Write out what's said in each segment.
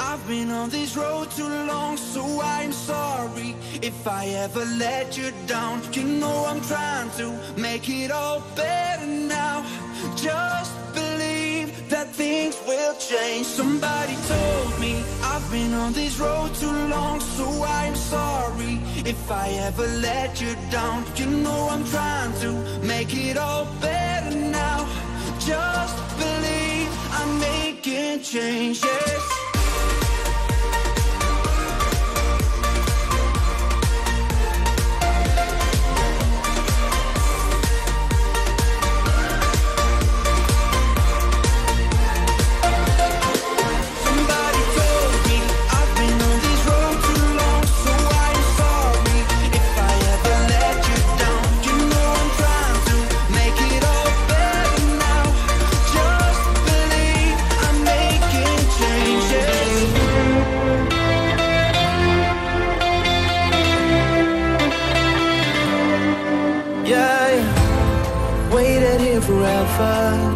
I've been on this road too long, so I'm sorry if I ever let you down. You know I'm trying to make it all better now. Just believe that things will change. Somebody told me I've been on this road too long, so I'm sorry if I ever let you down. You know I'm trying to make it all better now. Just believe I'm making changes.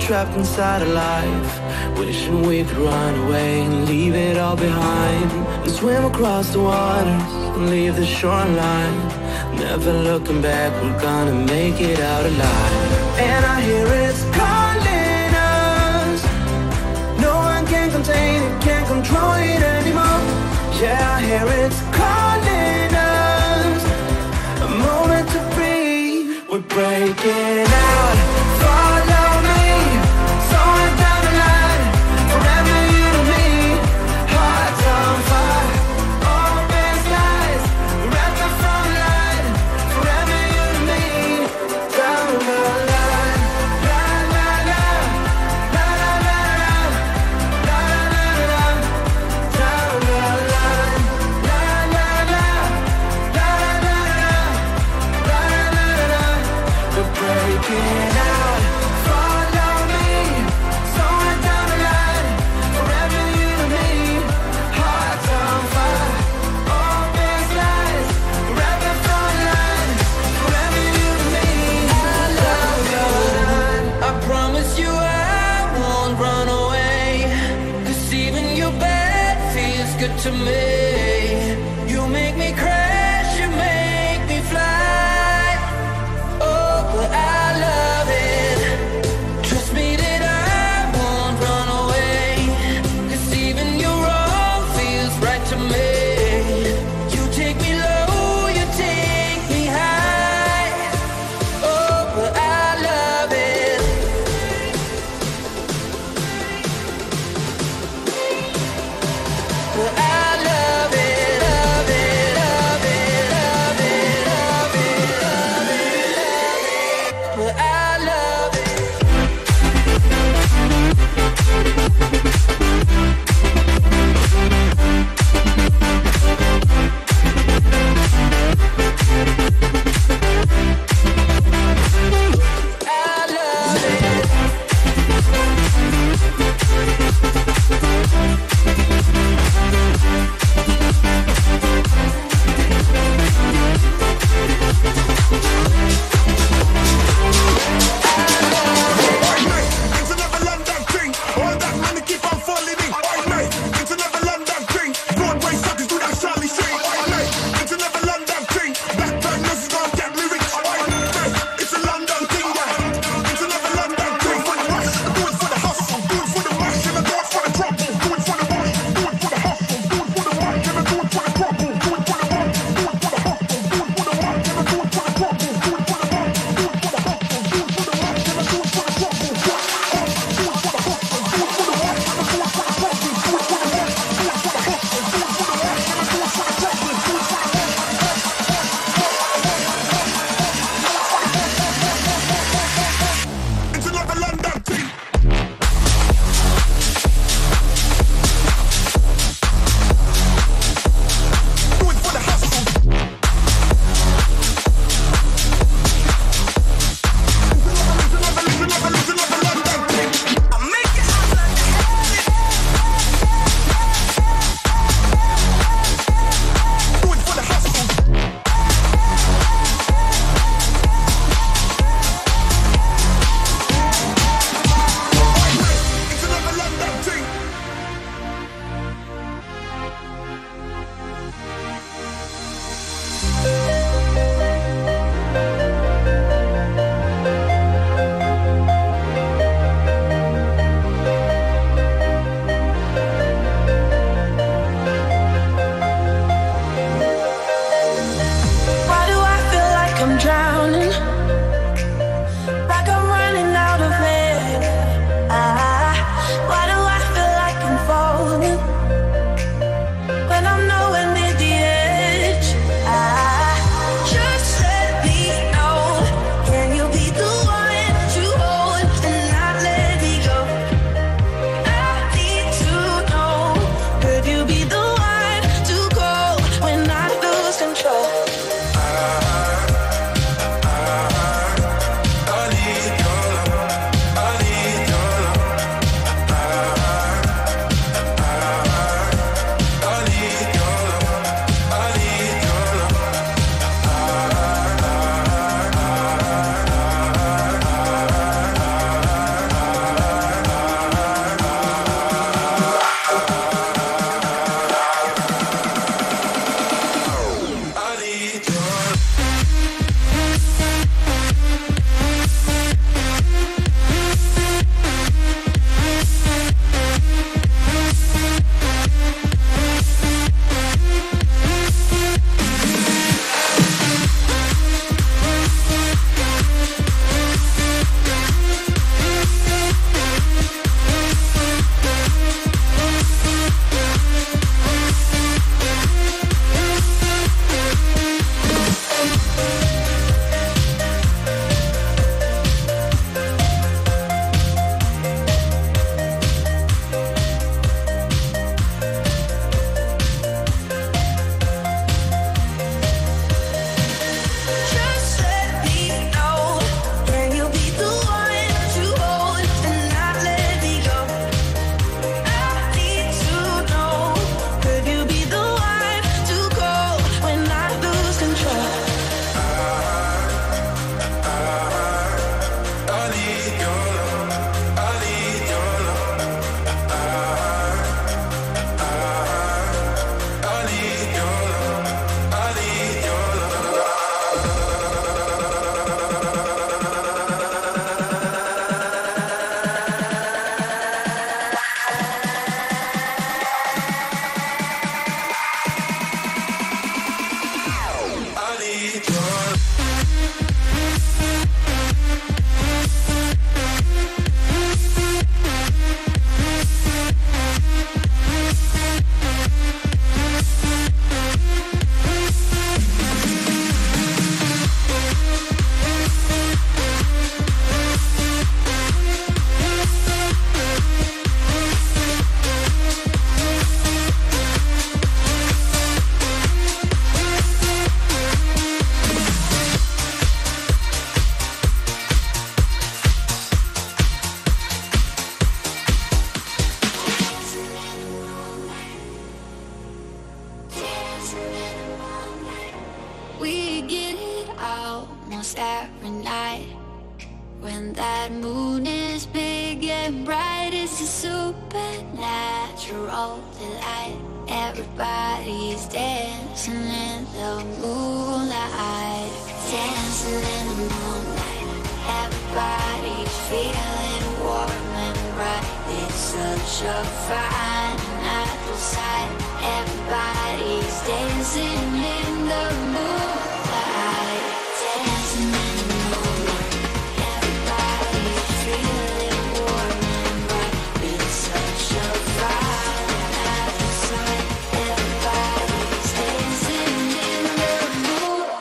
Trapped inside a life, wishing we could run away and leave it all behind, and swim across the waters and leave the shoreline. Never looking back, we're gonna make it out alive. And I hear it's calling us. No one can contain it, can't control it anymore. Yeah, I hear it's calling us. A moment to breathe, we're breaking out. To me, you make me crash, you make me fly. Oh, but I love it. Trust me that I won't run away, 'cause even your wrong feels right to me. You take me low, you take me high. Oh, but I love it. But I almost every night. When that moon is big and bright, it's a supernatural delight. Everybody's dancing in the moonlight, dancing in the moonlight. Everybody's feeling warm and bright. It's such a fine natural sight. Everybody's dancing in the moonlight, dancing in the moonlight. Everybody's feeling warm and bright. It's such a fine natural sight. Everybody's dancing in the moonlight.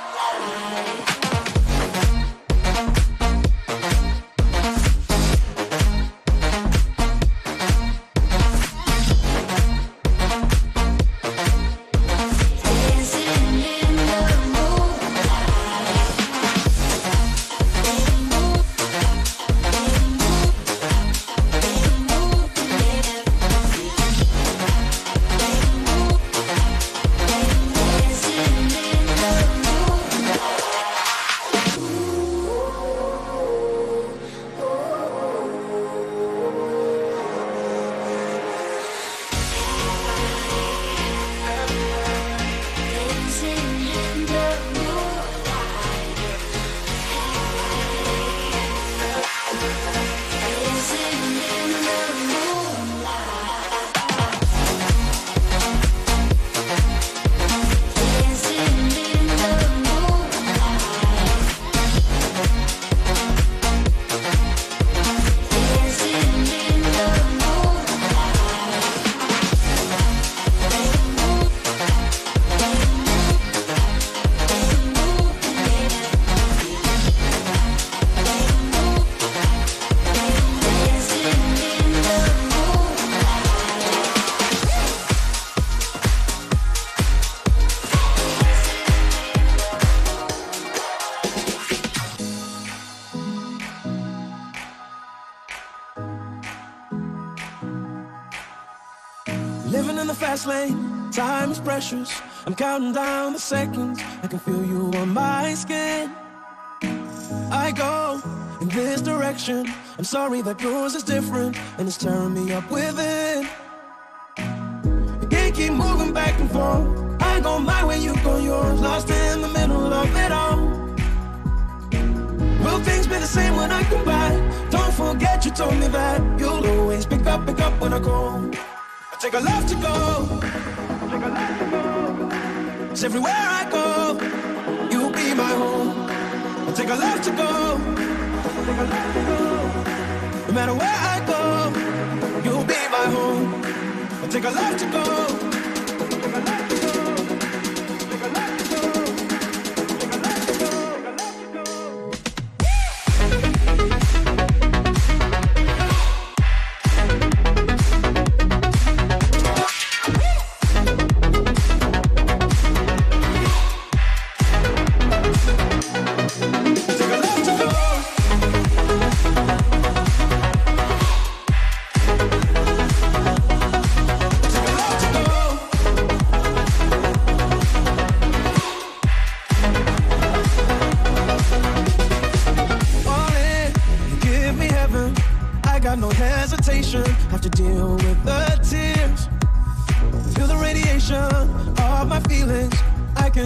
Living in the fast lane, time is precious. I'm counting down the seconds. I can feel you on my skin. I go in this direction. I'm sorry that yours is different, and it's tearing me up within. You can't keep moving back and forth. I go my way, you go yours. Lost in the middle of it all. Will things be the same when I come back? Don't forget you told me that you'll always pick up when I call. Take a left to go. Take a left to go. It's everywhere I go, you'll be my home. I take a left to go. Take a left to go. No matter where I go, you'll be my home. I take a left to go.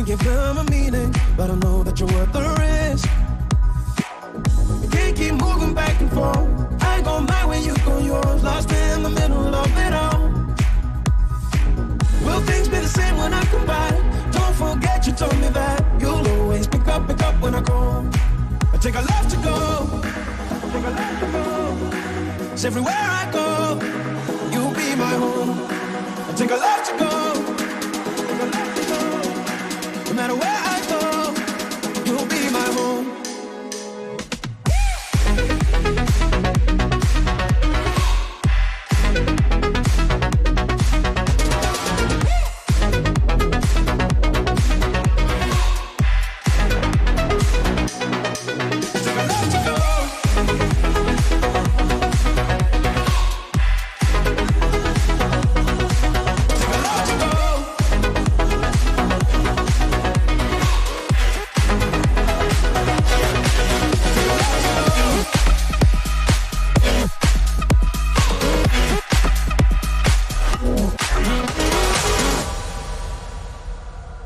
Give them a meaning, but I know that you're worth the risk. You can't keep moving back and forth. I go my way, you go yours. Lost in the middle of it all. Will things be the same when I come back? Don't forget you told me that you'll always pick up when I call. I take a left to go. Take a left to go. It's everywhere I go, you'll be my home. I take a left to go. No matter where I go, you'll be my home.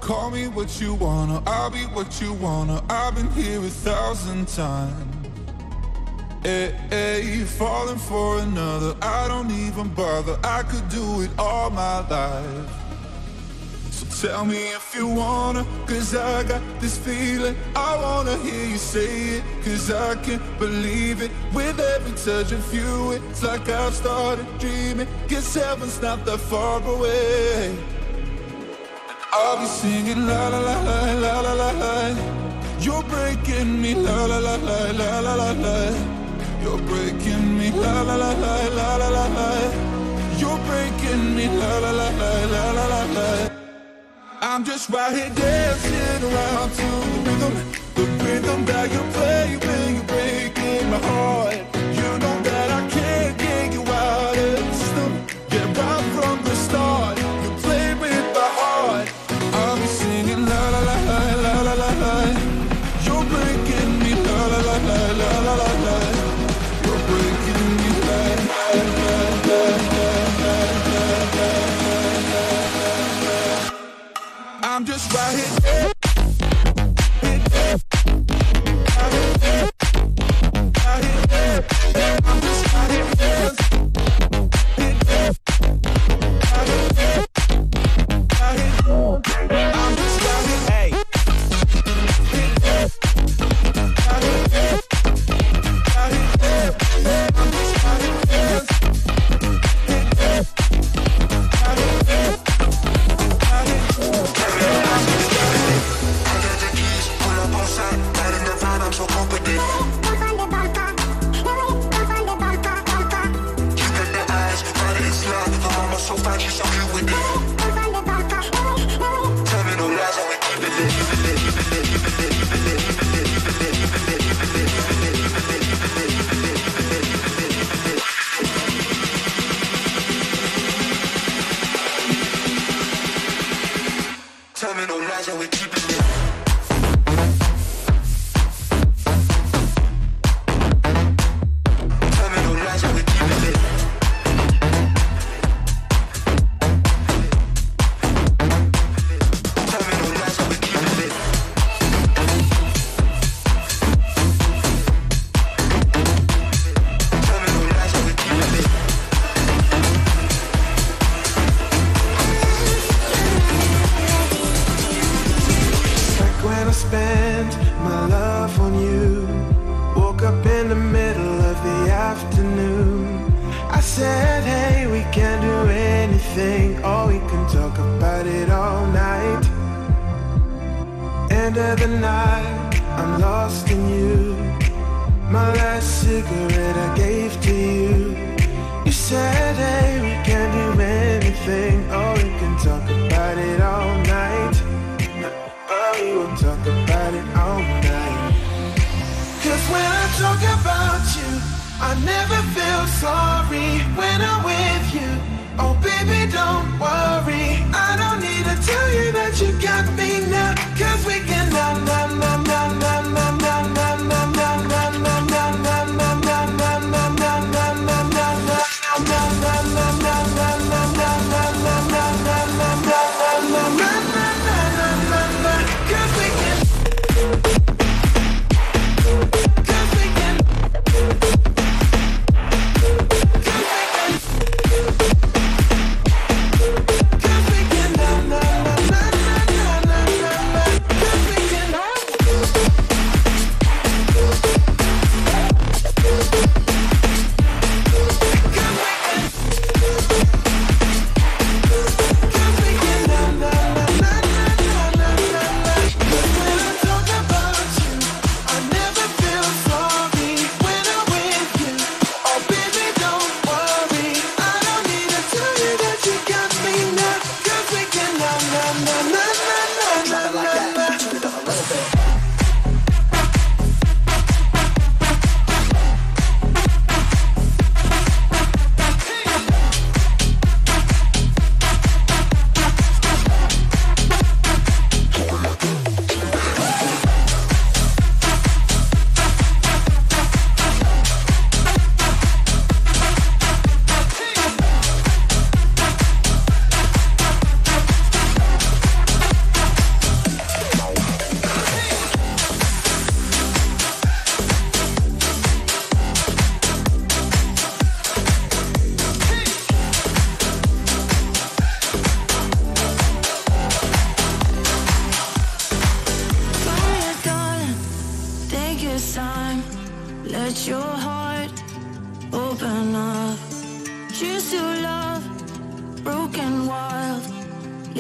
Call me what you wanna, I'll be what you wanna. I've been here 1,000 times. Hey, falling for another, I don't even bother. I could do it all my life. So tell me if you wanna, cause I got this feeling. I wanna hear you say it, cause I can't believe it. With every touch of you, it's like I've started dreaming. Guess heaven's not that far away. I'll be singing la la la la la la la la. You're breaking me la la la la la la la la. You're breaking me, la la la la la la la la. You're breaking me, la la la la la la la la. I'm just right here dancing around to the rhythm that you play when you're breaking my heart. You know that I can't get you out of the system. Yeah, right from the start, you play with my heart. I'll be singing la la la la la la la la. You're breaking me, la la la la la la la la. I'm just right here. I'm just right here.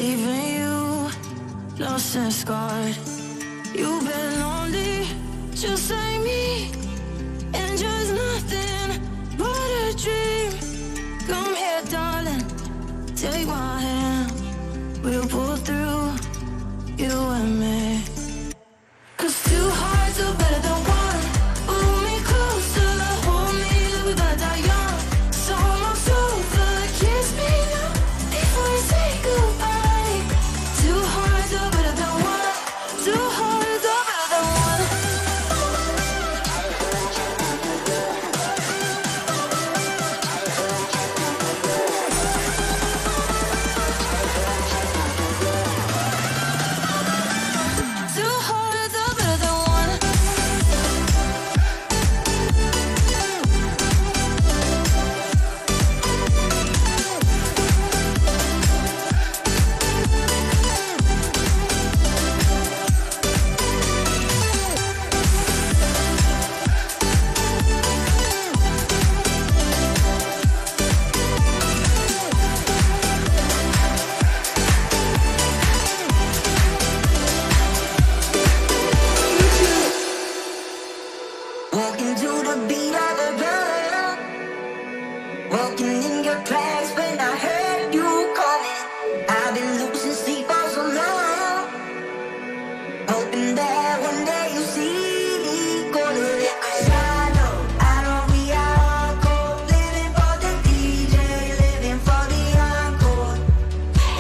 Even you, lost and scarred. You've been lonely, just like me, and just nothing but a dream. Come here, darling, take my hand. We'll pull through, you and me. 'Cause two hearts are better than one. Pull me closer, hold me till we both die young. So my soul, kiss me now before you say goodbye. Two hearts are better than one. Two hearts are better than one. Walking to the beat of the drum, walking in your tracks when I heard you calling. I've been losing sleep for so long, hoping that one day you see me gonna let me. 'Cause I know we are all cold, living for the DJ, living for the encore.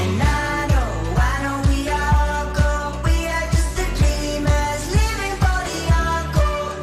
And I know we are all cold, we are just the dreamers, living for the encore.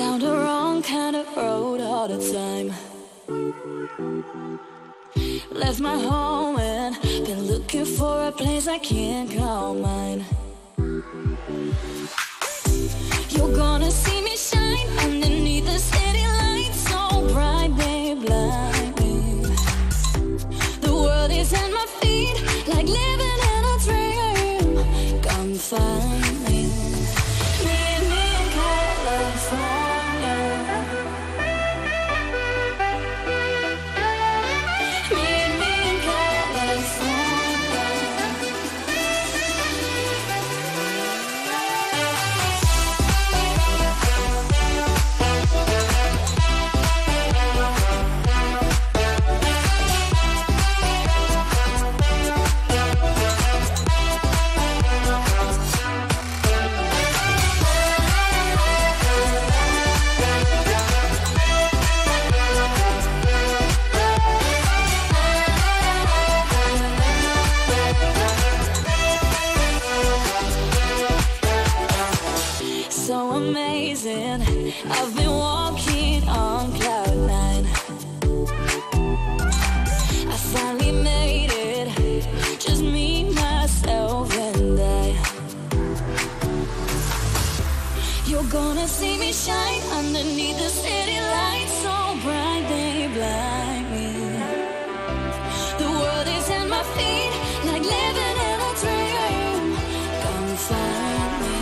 Down the wrong kind of road all the time. Left my home and been looking for a place I can't call mine. You're gonna see me shine underneath the city lights, so bright, babe, light, babe. The world is at my feet, like living in a dream. Come find me. So amazing, I've been walking on cloud nine. I finally made it, just me, myself, and I. You're gonna see me shine underneath the city lights, so bright they blind me. The world is at my feet, like living in a dream. Come find me.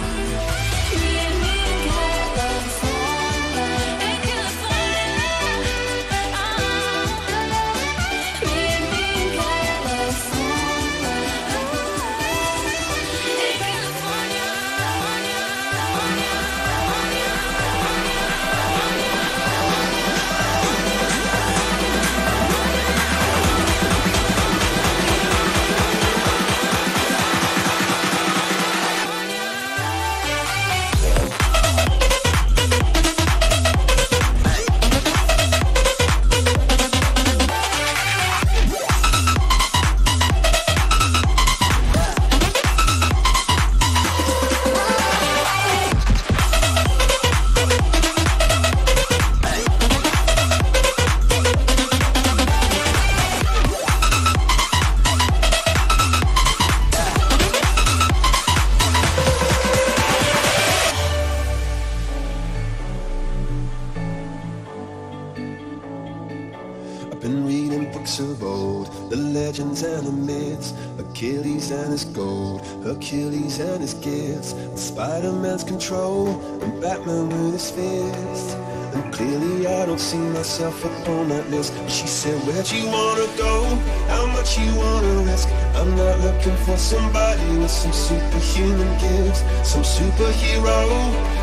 knights of old, the legends and the myths, Achilles and his gold, Hercules and his gifts, and Spider-Man's control, and Batman with his fists. And clearly I don't see myself upon that list. She said, where'd you wanna go? How much you wanna risk? I'm not looking for somebody with some superhuman gifts, some superhero,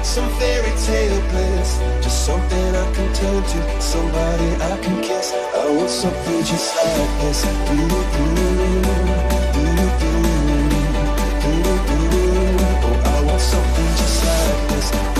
some fairy tale bliss. Just something I can turn to, somebody I can kiss. I want something just like this. Oh, I want something just like this.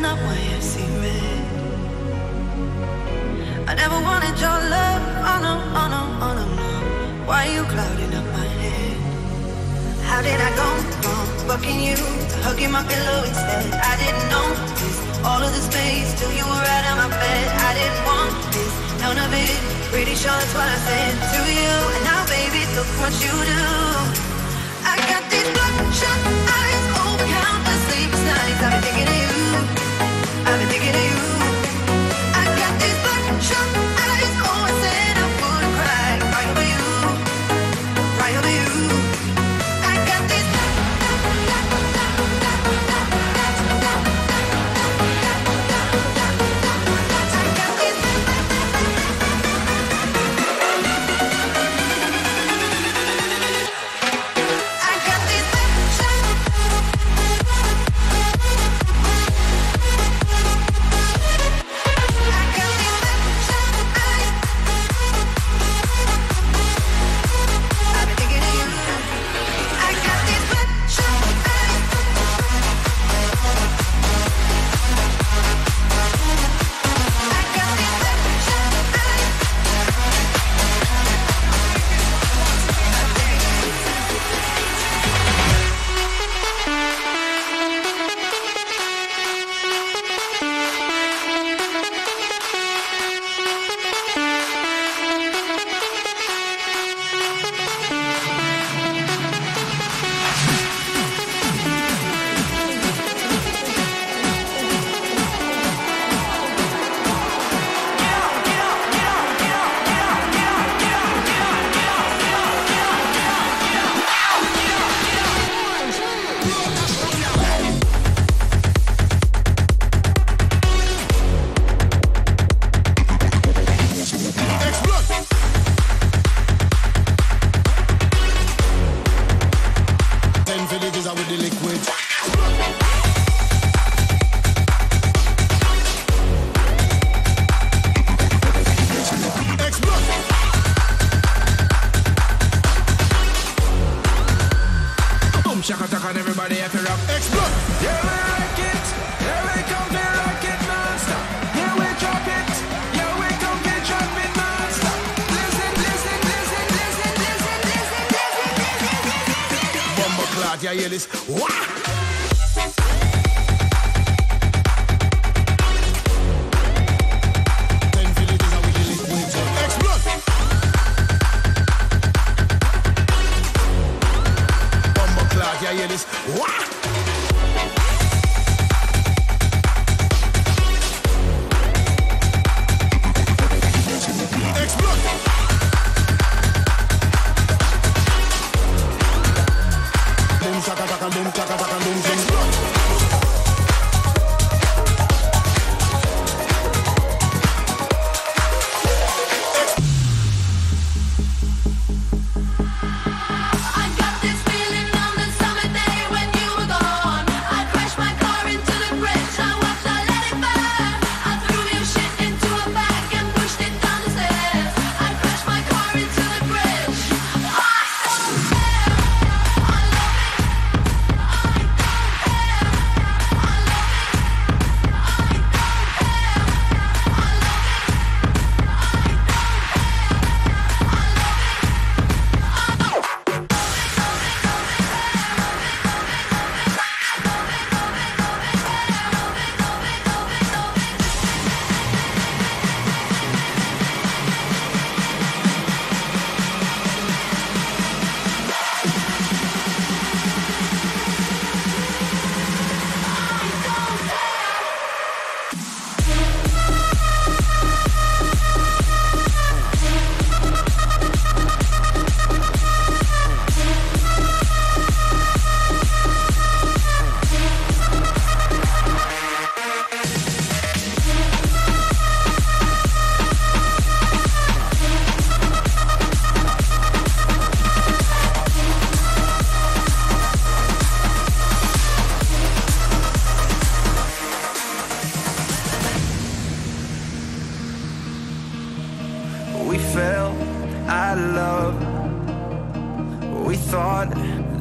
not why I see red. I never wanted your love, oh no, oh no, oh no, no. Why are you clouding up my head? How did I go from fucking you to hugging my pillow instead? I didn't notice all of the space till you were out of my bed. I didn't want this, none of it. Pretty sure that's what I said to you. And now baby, look what you do. I got these bloodshot eyes over countless sleepless nights. I've been thinking of you, I've been thinking of you. I got these bloodshot eyes, oh I said I wouldn't cry. Cry over you, cry over you. I got these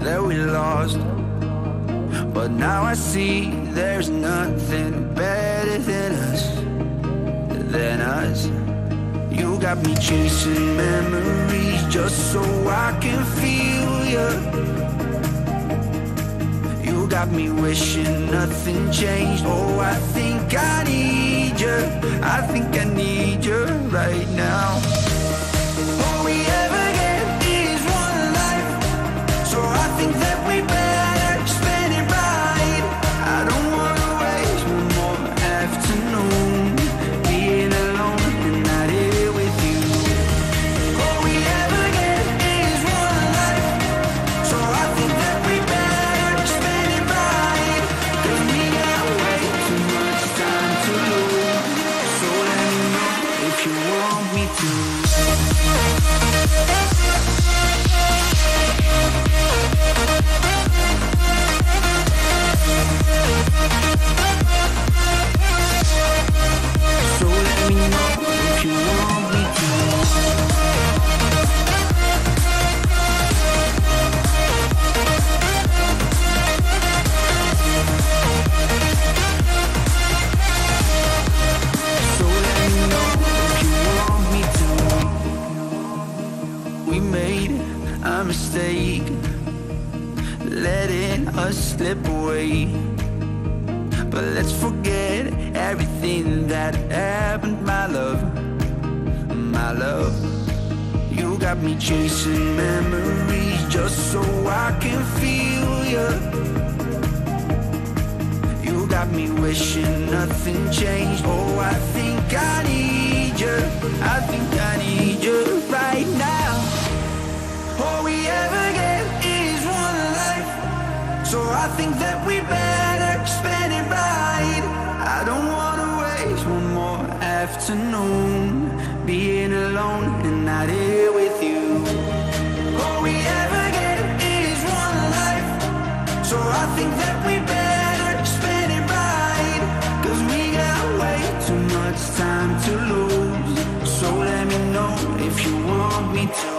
that we lost, but now I see There's nothing better than us. You got me chasing memories just so I can feel you. You got me wishing nothing changed. Oh, I think I need you. I think I need you right now. All we ever get is one life, so I think that we better spend it right. I don't wanna waste one more afternoon being alone and not here with you. All we ever get is one life, so I think that we better spend it right. 'Cause we got way too much time to lose, so let me know if you want me to. A mistake, letting us slip away, but let's forget everything that happened, my love, my love. You got me chasing memories just so I can feel you. You got me wishing nothing changed. Oh, I think I need you. I think I need you right now. All we ever get is one life, so I think that we better spend it right. I don't wanna waste one more afternoon being alone and not here with you. All we ever get is one life, so I think that we better spend it right. 'Cause we got way too much time to lose, so let me know if you want me to.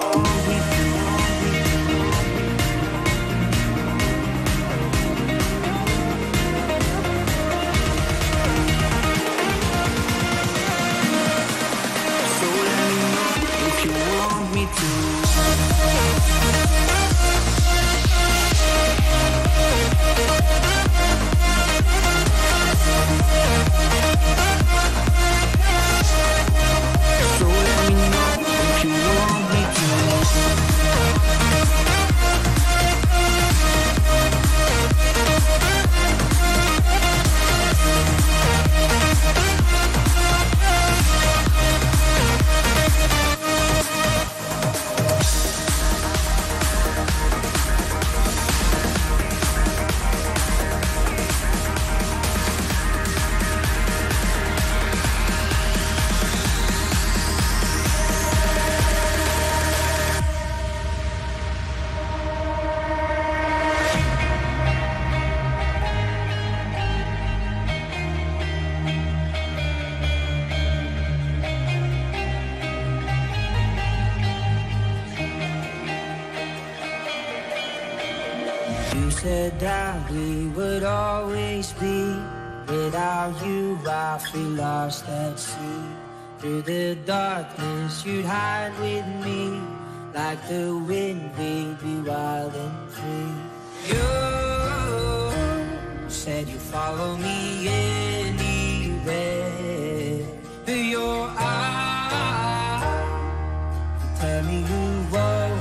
You said that we would always be. Without you, I feel lost at sea. Through the darkness, you'd hide with me. Like the wind, we'd be wild and free. You said you'd follow me anywhere. Through your eyes, tell me you won't.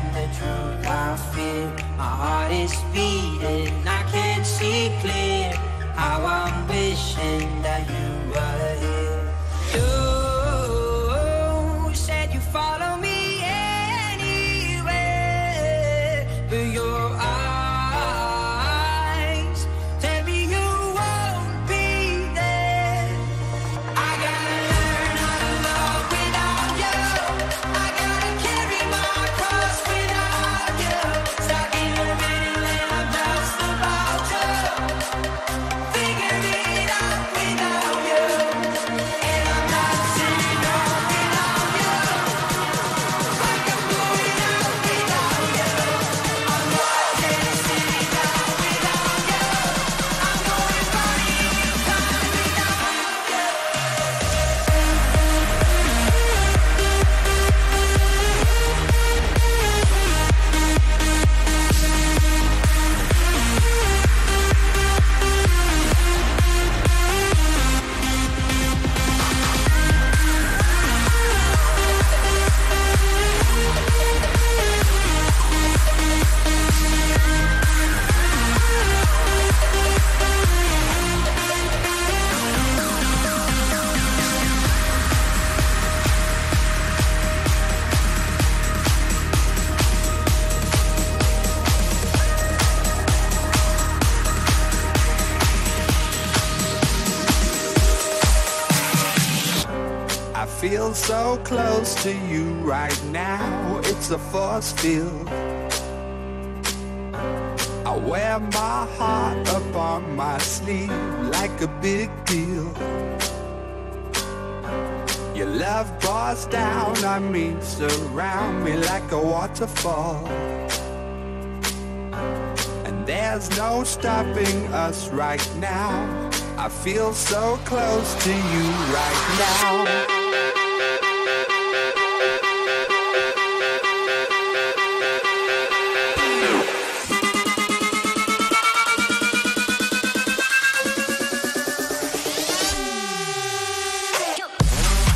in the truth I fear. My heart is beating, I can't see clear. How I'm wishing that you were here. You said you follow me anywhere, but your eyes tell me you won't be there. I gotta learn how to love without you. I gotta carry my cross without you. Stuck in a middle and I'm just about to figure it out without you. And I'm not sitting on without you. I can go without you. I'm not sitting down without you. I'm going party time without you. I feel so close to you right now, it's a force field. I wear my heart up on my sleeve like a big deal. Your love pours down on me, surround me like a waterfall. And there's no stopping us right now. I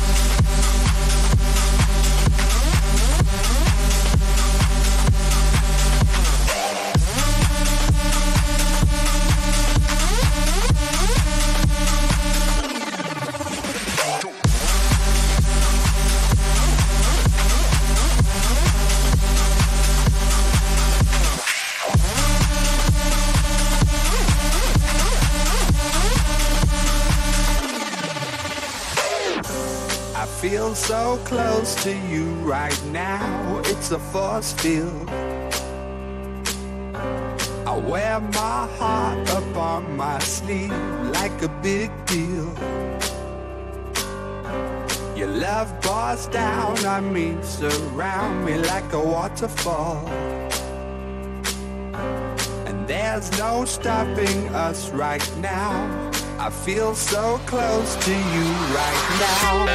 feel so close to you right now. I feel so close to you right now, it's a force field. I wear my heart up on my sleeve like a big deal. Your love pours down on me, surround me like a waterfall. And there's no stopping us right now. I feel so close to you right now.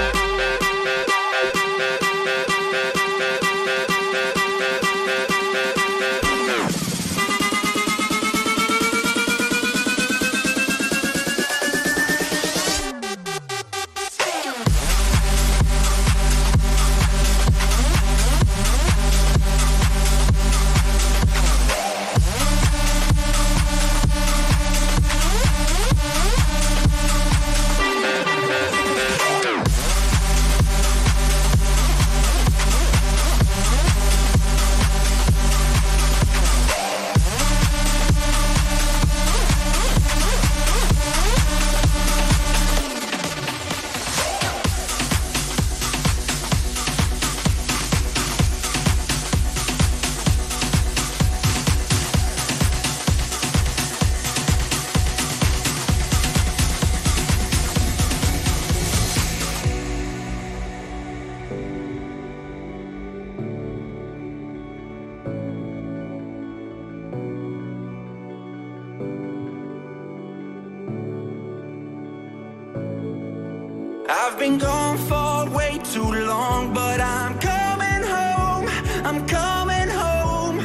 I've been gone for way too long, but I'm coming home, I'm coming home.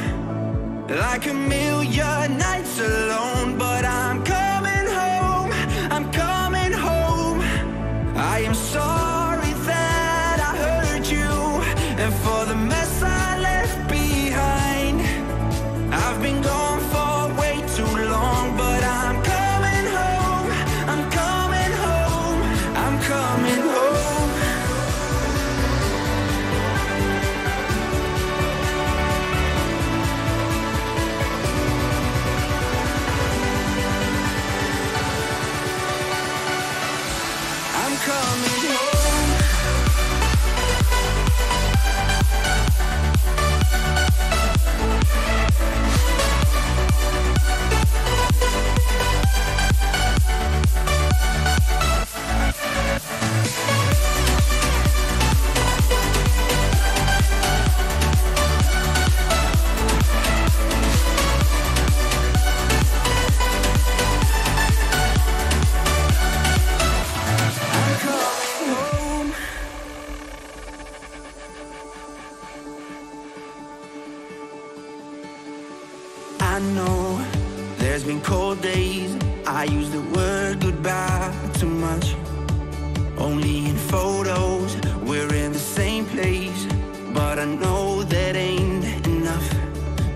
Like a million nights alone, but I'm coming home, I'm coming home. I am sorry that I hurt you, and for the mess I left behind. I know there's been cold days. I use the word goodbye too much. Only in photos, we're in the same place, but I know that ain't enough.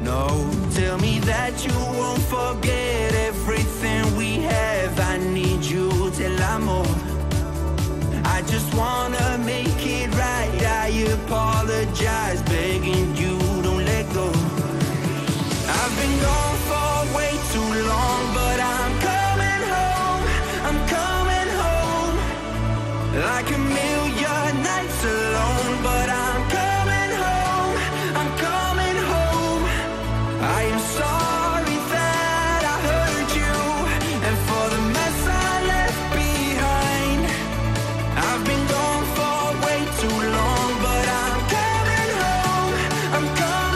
No, tell me that you won't forget everything we have. I need you till I'm old. I just wanna make it right. I apologize, begging you don't let go. I've been gone for way too long, but I'm coming home. I'm coming home. Like a million nights alone, but I'm coming home. I'm coming home. I am sorry that I hurt you, and for the mess I left behind. I've been gone for way too long, but I'm coming home. I'm coming.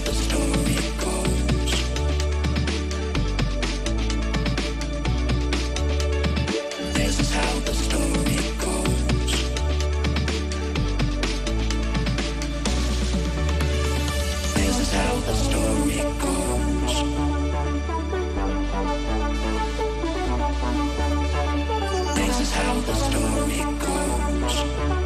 This is how the story goes.